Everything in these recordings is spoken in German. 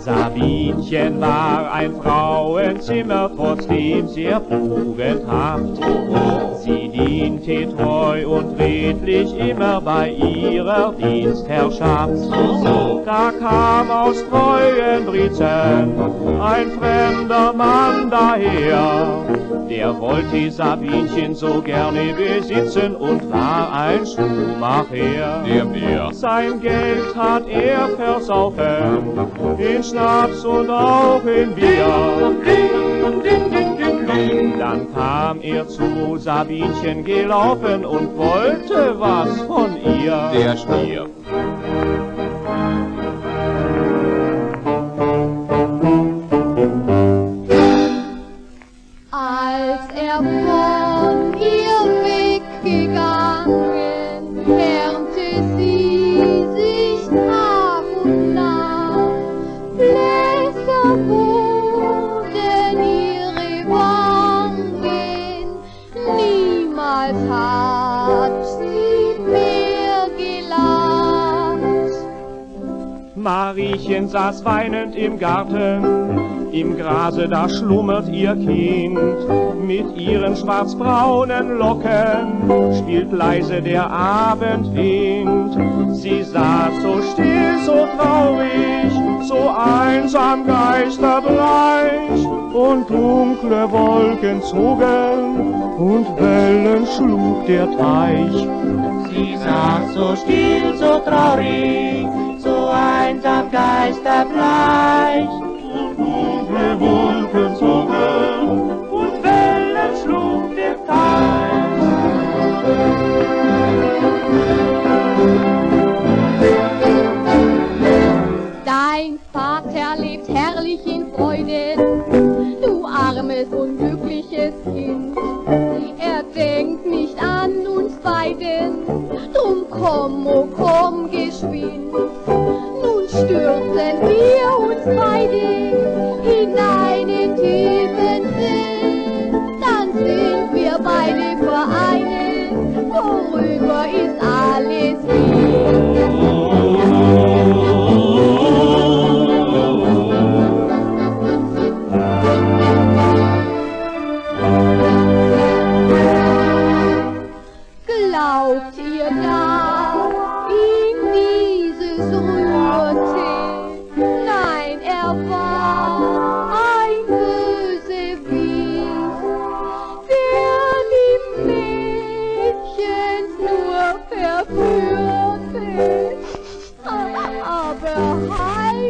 Sabinchen war ein Frauenzimmer, trotz dem sehr tugendhaft. Sie diente treu und redlich immer bei ihrer Dienstherrschaft. Da kam aus treuen Briten ein fremder Mann daher, der wollte Sabinchen so gerne besitzen und war ein Schuhmacher. Sein Geld hat er versaufen, in Schnaps und auch in Bier. Dann kam er zu Sabinchen gelaufen und wollte was von ihr. Der Stier. Als er von ihr weggegangen, lernte sie sich ab und an. Bläser wurden ihre Wangen, niemals hat sie mehr gelacht. Mariechen saß weinend im Garten, im Grase, da schlummert ihr Kind. Mit ihren schwarzbraunen Locken spielt leise der Abendwind. Sie saß so still, so traurig, so einsam geisterbleich, und dunkle Wolken zogen und Wellen schlug der Teich. Sie saß so still, so traurig, so einsam geisterbleich, Wolken zogen und Wellen schlug der Teich. Dein Vater lebt herrlich in Freude, du armes, unglückliches Kind. Er denkt nicht an uns beiden, drum komm, oh komm geschwind. Nun stürzen wir uns beide hinein in tiefen Sinn, dann sind wir beide vereint, worüber ist alles hin. Glaubt ihr da in dieses Rührtee? Nein, er war verführte, aber heiratete nicht. Die Mädchen nur verführten, aber heiratete nicht.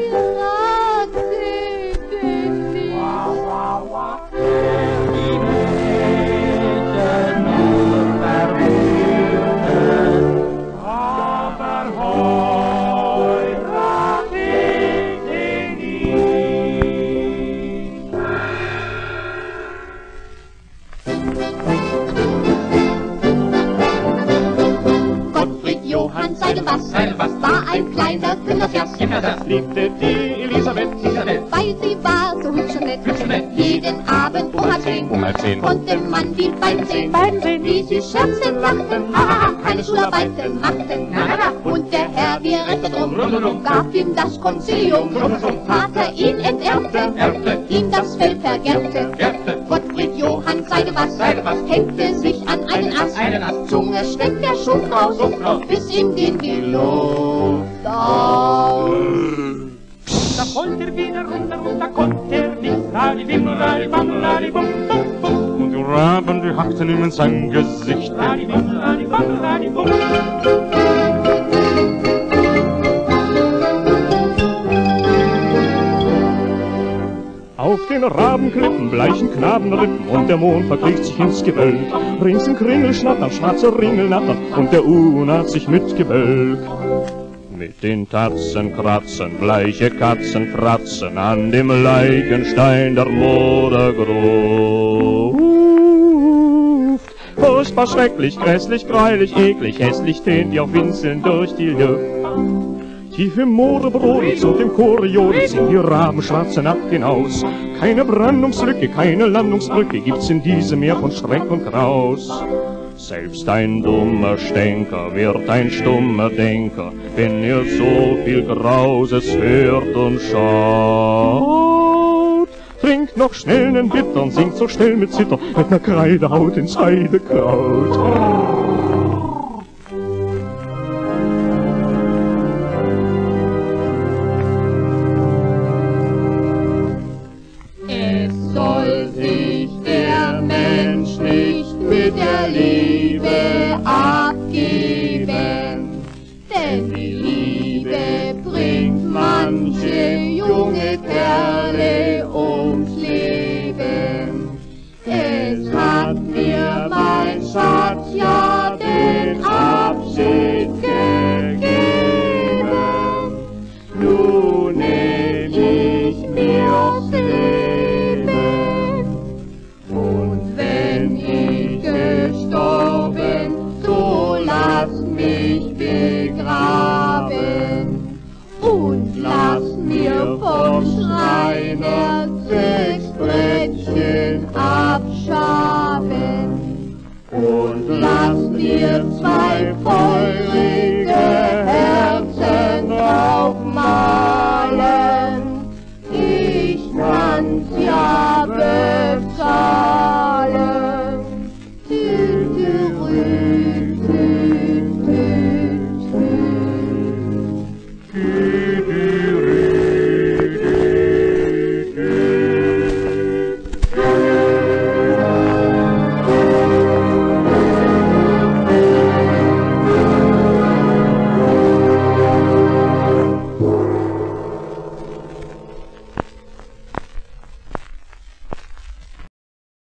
Seidel-Bass war ein kleiner Kindervers. Das liebte die Elisabeth, weil sie war so hübsch und nett. Jeden Abend um halb zehn konnte man die beiden sehen, wie sie scherzten, lachten, keine Schularbeiten machten. Und der Herr, wir retten drum, gab ihm das Konzilium. Vater ihn enterbte, ihm das Feld vergerbte. Gottfried Johann Seidel-Bass hängte sich an einen Ast, Zunge steckt der Schuh raus, bis ihm ging die Luft aus. Da wollt er wieder runter und da kommt er nicht. Ralli-bim, ralli-bam, ralli-bum, bum, bum. Und die Raben, die hackten ihm ins Angesicht. Ralli-bim, ralli-bam, ralli-bum. Auf den Rabenklippen, bleichen Knabenrippen, und der Mond verkriecht sich ins Gewölk. Rings im Kringel schnattern, schwarze Ringel nattern, und der Unart sich mit Gewölk. Mit den Tatzen kratzen, bleiche Katzen kratzen an dem Leichenstein der Modergruft. Furchtbar, schrecklich, grässlich, gräulich, eklig, hässlich tönt ihr Winseln durch die Luft. Tief im Moorbrot und im Chorior sind die rabenschwarze Nacht hinaus. Keine Brandungslücke, keine Landungsbrücke gibt's in diesem Meer von Schreck und Graus. Selbst ein dummer Stänker wird ein stummer Denker, wenn er so viel Grauses hört und schaut. Trinkt noch schnell nen Bittern, singt so schnell mit Zitter, mit ner Kreidehaut ins Heidekraut. Wenn